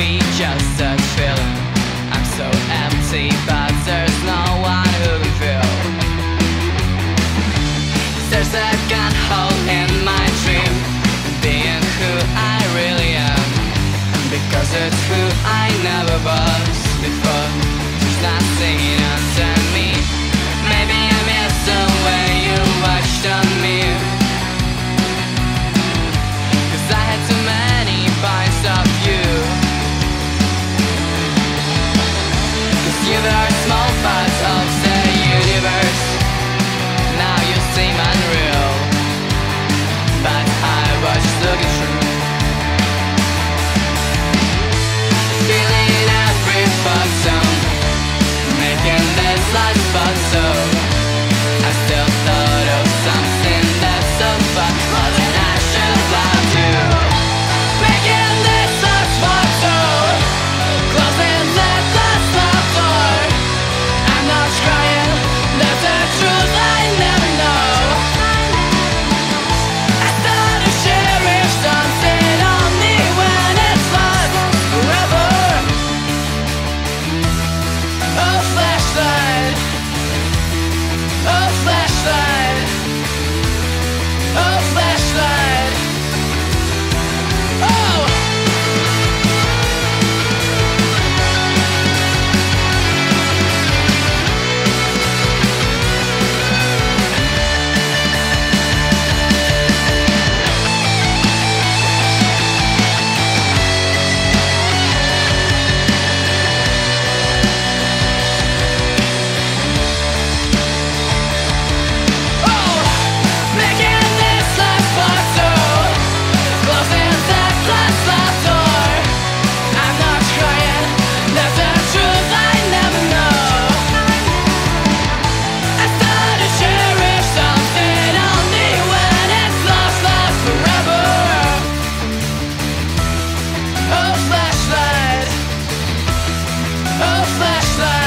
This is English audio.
be just a thrill. I'm so empty, but there's no one who can fill. There's a gun hole in my dream, being who I really am, because it's who I never was before. There's nothing under me. Maybe I miss the way you watched on me, cause I had too many bites of you. Cause you are small parts of the universe, now you seem unreal, but I was looking through, feeling every bottom, making this life but so I still thought of something that's so far more than I should have loved you. Making this life but so, closing that last love door. I'm not crying, that's the truth I never know. I thought I should have reached something on me when it's lost forever. Oh flashlight, oh flashlight, oh flashlight, oh. Oh flashlight.